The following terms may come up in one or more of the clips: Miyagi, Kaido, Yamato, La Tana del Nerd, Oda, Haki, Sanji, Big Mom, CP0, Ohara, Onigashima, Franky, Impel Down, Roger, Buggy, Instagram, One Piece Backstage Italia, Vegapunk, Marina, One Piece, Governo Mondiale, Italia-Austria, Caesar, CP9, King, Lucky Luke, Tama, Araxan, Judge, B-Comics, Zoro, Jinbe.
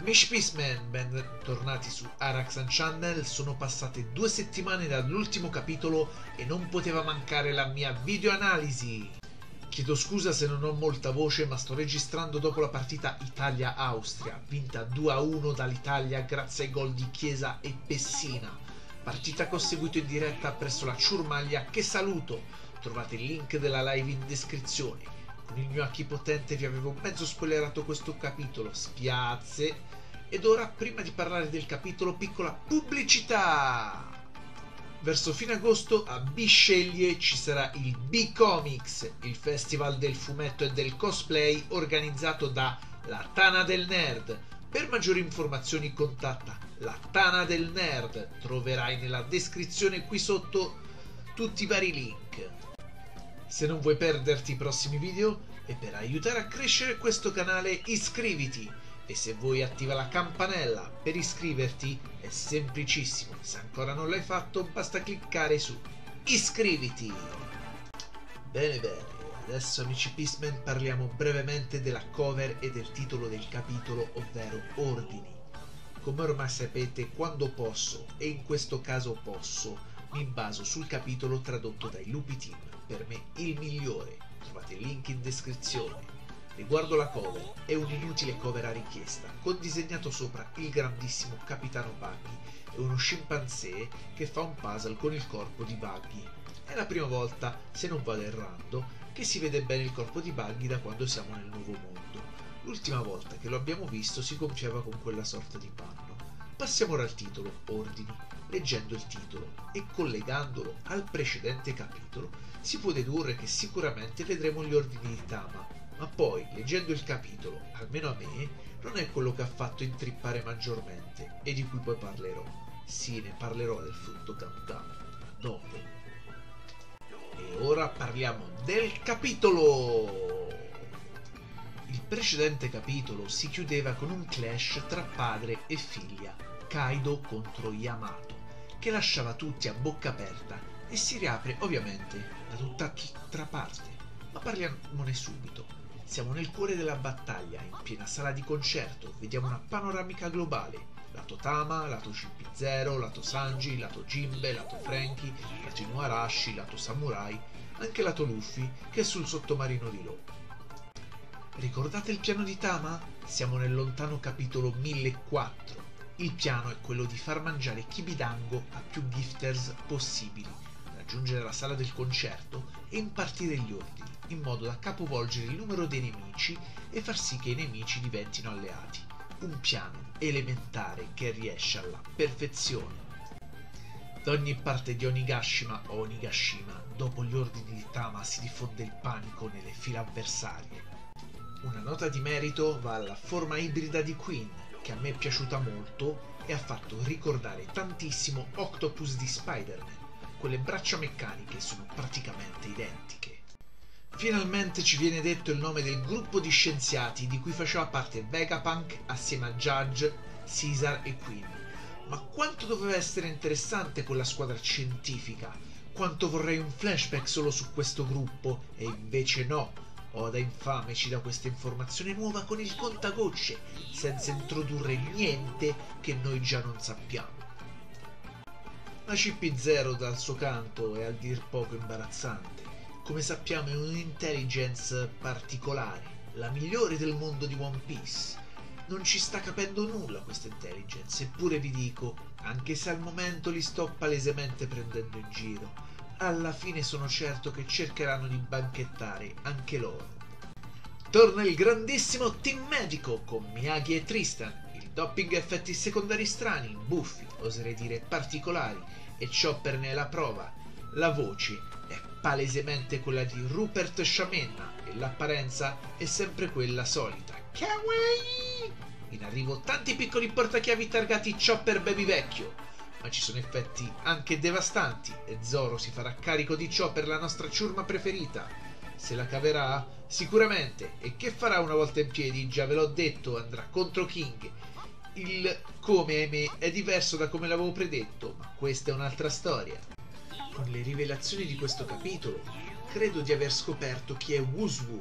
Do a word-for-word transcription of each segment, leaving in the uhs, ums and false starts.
Amici Peaceman, bentornati su Araxan Channel. Sono passate due settimane dall'ultimo capitolo e non poteva mancare la mia videoanalisi. Chiedo scusa se non ho molta voce, ma sto registrando dopo la partita Italia-Austria, vinta due a uno dall'Italia grazie ai gol di Chiesa e Pessina. Partita che ho seguito in diretta presso la Ciurmaglia, che saluto. Trovate il link della live in descrizione. Con il mio haki potente vi avevo mezzo spoilerato questo capitolo, spiazze. Ed ora, prima di parlare del capitolo, piccola pubblicità! Verso fine agosto a Bisceglie ci sarà il B-Comics, il festival del fumetto e del cosplay organizzato da La Tana del Nerd. Per maggiori informazioni contatta La Tana del Nerd, troverai nella descrizione qui sotto tutti i vari link. Se non vuoi perderti i prossimi video, e per aiutare a crescere questo canale iscriviti, e se vuoi attiva la campanella. Per iscriverti è semplicissimo, se ancora non l'hai fatto basta cliccare su iscriviti. Bene bene, adesso amici Peaceman parliamo brevemente della cover e del titolo del capitolo, ovvero Ordini. Come ormai sapete, quando posso, e in questo caso posso, mi baso sul capitolo tradotto dai Lupi Team, per me il migliore, trovate il link in descrizione. Riguardo la cover, è un inutile cover a richiesta, con disegnato sopra il grandissimo capitano Buggy e uno scimpanzé che fa un puzzle con il corpo di Buggy. È la prima volta, se non vado errando, che si vede bene il corpo di Buggy da quando siamo nel nuovo mondo. L'ultima volta che lo abbiamo visto si gonfiava con quella sorta di panno. Passiamo ora al titolo, Ordini. Leggendo il titolo e collegandolo al precedente capitolo, si può dedurre che sicuramente vedremo gli ordini di Tama, ma poi, leggendo il capitolo, almeno a me, non è quello che ha fatto intrippare maggiormente, e di cui poi parlerò. Sì, ne parlerò del frutto Gam Gam, dopo. E ora parliamo del capitolo! Il precedente capitolo si chiudeva con un clash tra padre e figlia, Kaido contro Yamato, che lasciava tutti a bocca aperta e si riapre ovviamente da tutta l'altra parte. Ma parliamone subito. Siamo nel cuore della battaglia, in piena sala di concerto, vediamo una panoramica globale. Lato Tama, lato C P zero, lato Sanji, lato Jinbe, lato Franky, lato Inuarashi, lato Samurai, anche lato Luffy che è sul sottomarino di Law. Ricordate il piano di Tama? Siamo nel lontano capitolo mille quattro. Il piano è quello di far mangiare Kibidango a più gifters possibili, raggiungere la sala del concerto e impartire gli ordini, in modo da capovolgere il numero dei nemici e far sì che i nemici diventino alleati. Un piano elementare che riesce alla perfezione. Da ogni parte di Onigashima o Onigashima, dopo gli ordini di Tama si diffonde il panico nelle file avversarie. Una nota di merito va alla forma ibrida di Queen, che a me è piaciuta molto e ha fatto ricordare tantissimo Octopus di Spider-Man. Quelle braccia meccaniche sono praticamente identiche. Finalmente ci viene detto il nome del gruppo di scienziati di cui faceva parte Vegapunk assieme a Judge, Caesar e Queen. Ma quanto doveva essere interessante quella squadra scientifica! Quanto vorrei un flashback solo su questo gruppo, e invece no! Oda infame ci dà questa informazione nuova con il contagocce, senza introdurre niente che noi già non sappiamo. La C P zero dal suo canto è a dir poco imbarazzante. Come sappiamo è un'intelligence particolare, la migliore del mondo di One Piece. Non ci sta capendo nulla questa intelligence, eppure vi dico, anche se al momento li sto palesemente prendendo in giro, alla fine sono certo che cercheranno di banchettare anche loro. Torna il grandissimo team medico con Miyagi e Tristan, il doping e effetti secondari strani, buffi, oserei dire particolari, e Chopper ne è la prova. La voce è palesemente quella di Rupert Sciamenna e l'apparenza è sempre quella solita. Kawaii! In arrivo tanti piccoli portachiavi targati Chopper Baby Vecchio, ma ci sono effetti anche devastanti e Zoro si farà carico di ciò per la nostra ciurma preferita. Se la caverà? Sicuramente. E che farà una volta in piedi? Già ve l'ho detto, andrà contro King. Il come, ahimè, è diverso da come l'avevo predetto, ma questa è un'altra storia. Con le rivelazioni di questo capitolo, credo di aver scoperto chi è Who's Who.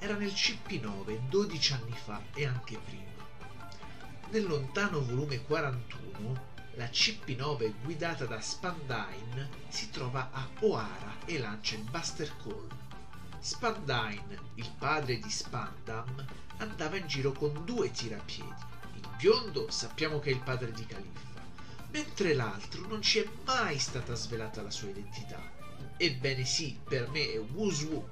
Era nel C P nove dodici anni fa e anche prima. Nel lontano volume quarantuno, la C P nove guidata da Spandine si trova a Ohara e lancia il Buster Call. Spandine, il padre di Spandam, andava in giro con due tirapiedi. Il biondo sappiamo che è il padre di Califfa, mentre l'altro non ci è mai stata svelata la sua identità. Ebbene sì, per me è Who's Who.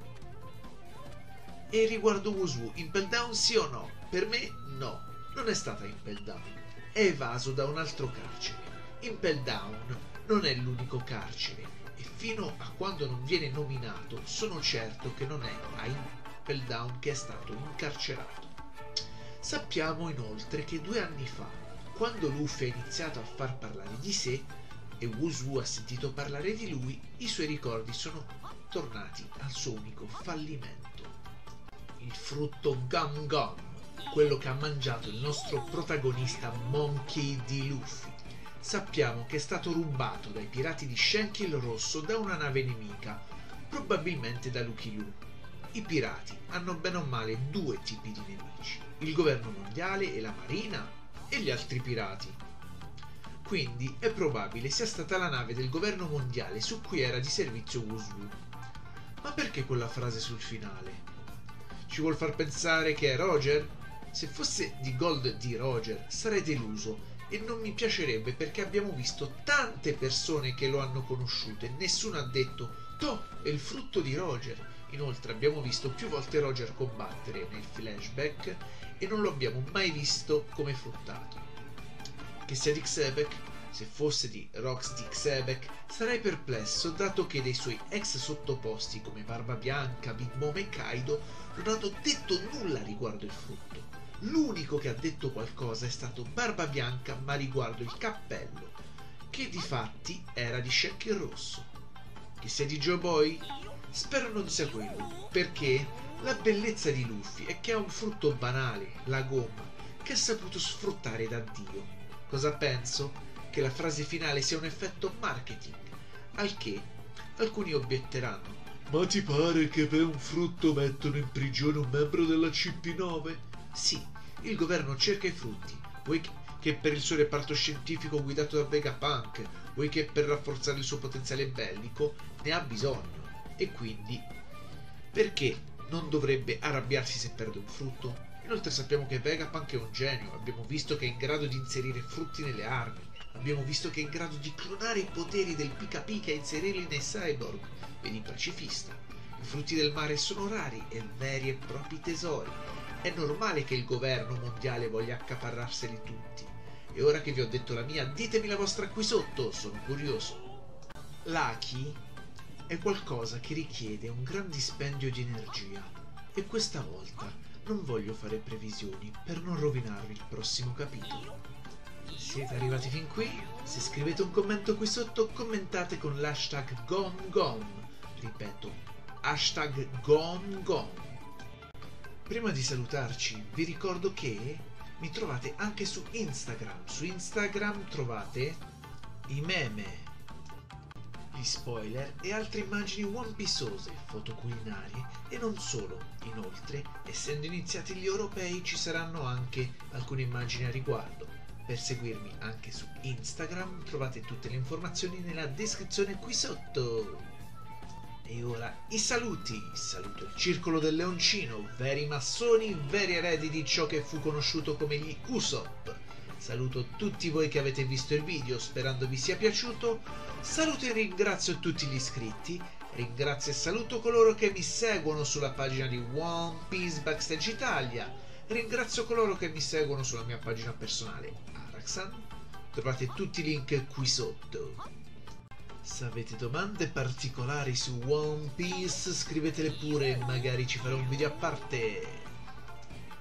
E riguardo Who's Who, Impel Down sì o no? Per me no. Non è stata Impel Down, è evaso da un altro carcere. Impel Down non è l'unico carcere e fino a quando non viene nominato sono certo che non è a Impel Down che è stato incarcerato. Sappiamo inoltre che due anni fa, quando Luffy ha iniziato a far parlare di sé e Who's Who ha sentito parlare di lui, i suoi ricordi sono tornati al suo unico fallimento: il frutto GonGon, quello che ha mangiato il nostro protagonista Monkey di Luffy. Sappiamo che è stato rubato dai pirati di Shanky il Rosso da una nave nemica, probabilmente da Lucky Luke. I pirati hanno bene o male due tipi di nemici: il governo mondiale e la marina, e gli altri pirati. Quindi è probabile sia stata la nave del governo mondiale su cui era di servizio Who's Who. Ma perché quella frase sul finale? Ci vuol far pensare che è Roger? Se fosse di Gold di Roger sarei deluso e non mi piacerebbe, perché abbiamo visto tante persone che lo hanno conosciuto e nessuno ha detto «Toh, è il frutto di Roger». Inoltre abbiamo visto più volte Roger combattere nel flashback e non lo abbiamo mai visto come fruttato. Che sia di Xebec, se fosse di Rox di Xebec sarei perplesso, dato che dei suoi ex sottoposti come Barba Bianca, Big Mom e Kaido non hanno detto nulla riguardo il frutto. L'unico che ha detto qualcosa è stato Barba Bianca, ma riguardo il cappello, che di fatti era di Shanky il Rosso. Che sia di Joe Boy? Spero non sia quello, perché la bellezza di Luffy è che ha un frutto banale, la gomma, che ha saputo sfruttare da Dio. Cosa penso? Che la frase finale sia un effetto marketing, al che alcuni obietteranno: ma ti pare che per un frutto mettono in prigione un membro della C P nove? Sì, il governo cerca i frutti, vuoi che per il suo reparto scientifico guidato da Vegapunk, vuoi che per rafforzare il suo potenziale bellico, ne ha bisogno. E quindi, perché non dovrebbe arrabbiarsi se perde un frutto? Inoltre sappiamo che Vegapunk è un genio, abbiamo visto che è in grado di inserire frutti nelle armi, abbiamo visto che è in grado di clonare i poteri del Pika Pika e inserirli nei cyborg, vedi pacifista. I frutti del mare sono rari e veri e propri tesori. È normale che il governo mondiale voglia accaparrarseli tutti. E ora che vi ho detto la mia, ditemi la vostra qui sotto, sono curioso. L'Aki è qualcosa che richiede un gran dispendio di energia e questa volta non voglio fare previsioni per non rovinarvi il prossimo capitolo. Siete arrivati fin qui? Se scrivete un commento qui sotto, commentate con l'hashtag GonGon. Ripeto, hashtag GonGon. Prima di salutarci vi ricordo che mi trovate anche su Instagram. Su Instagram trovate i meme, gli spoiler e altre immagini one pieceose, foto culinarie e non solo. Inoltre, essendo iniziati gli europei, ci saranno anche alcune immagini a riguardo. Per seguirmi anche su Instagram trovate tutte le informazioni nella descrizione qui sotto. E ora i saluti, saluto il Circolo del Leoncino, veri massoni, veri eredi di ciò che fu conosciuto come gli Usopp. Saluto tutti voi che avete visto il video, sperando vi sia piaciuto. Saluto e ringrazio tutti gli iscritti, ringrazio e saluto coloro che mi seguono sulla pagina di One Piece Backstage Italia, ringrazio coloro che mi seguono sulla mia pagina personale Araxan, trovate tutti i link qui sotto. Se avete domande particolari su One Piece scrivetele pure, magari ci farò un video a parte.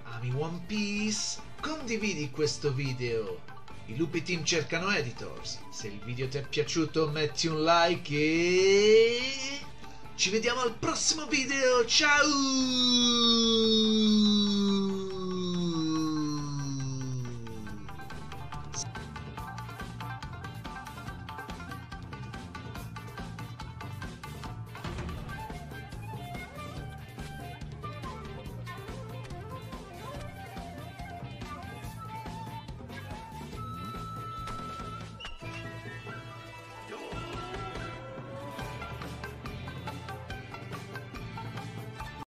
Ami One Piece? Condividi questo video! I Lupi Team cercano editors. Se il video ti è piaciuto metti un like e... ci vediamo al prossimo video, ciao!